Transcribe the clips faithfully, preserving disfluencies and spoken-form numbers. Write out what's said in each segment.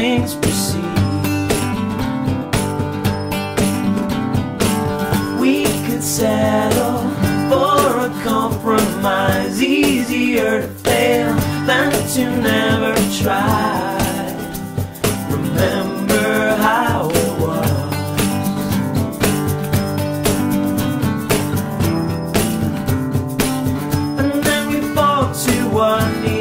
things we see. We could settle for a compromise, easier to fail than to never try. Remember how it was, and then we fall to our knees.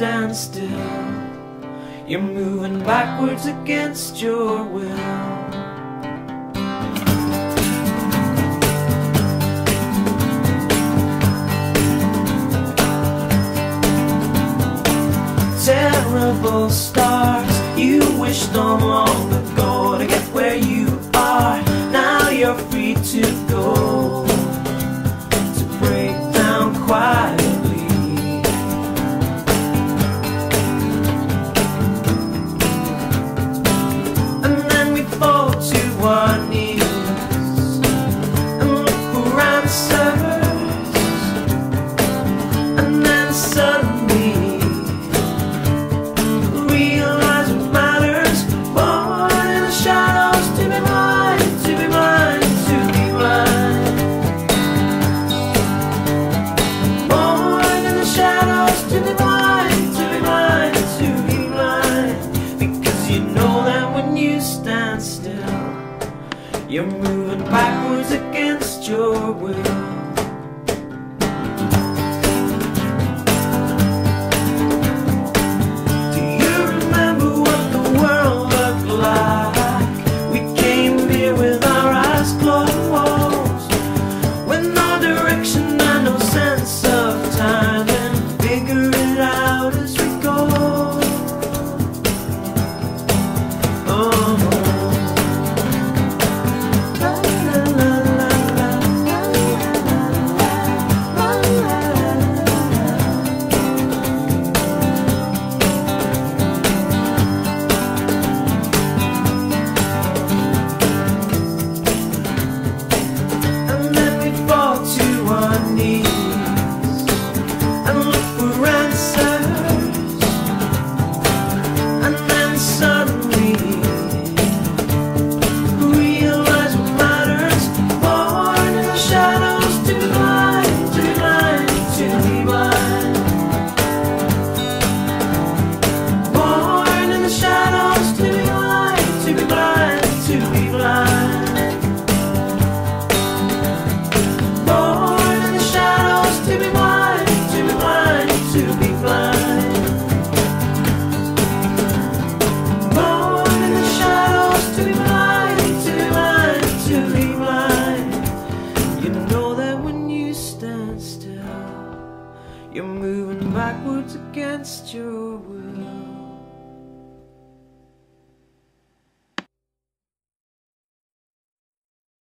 Stand still, you're moving backwards against your will. Terrible stars, you wished on long ago to get where you are. Now you're free to go, to break down quietly. You're moving backwards against your will. You're moving backwards against your will.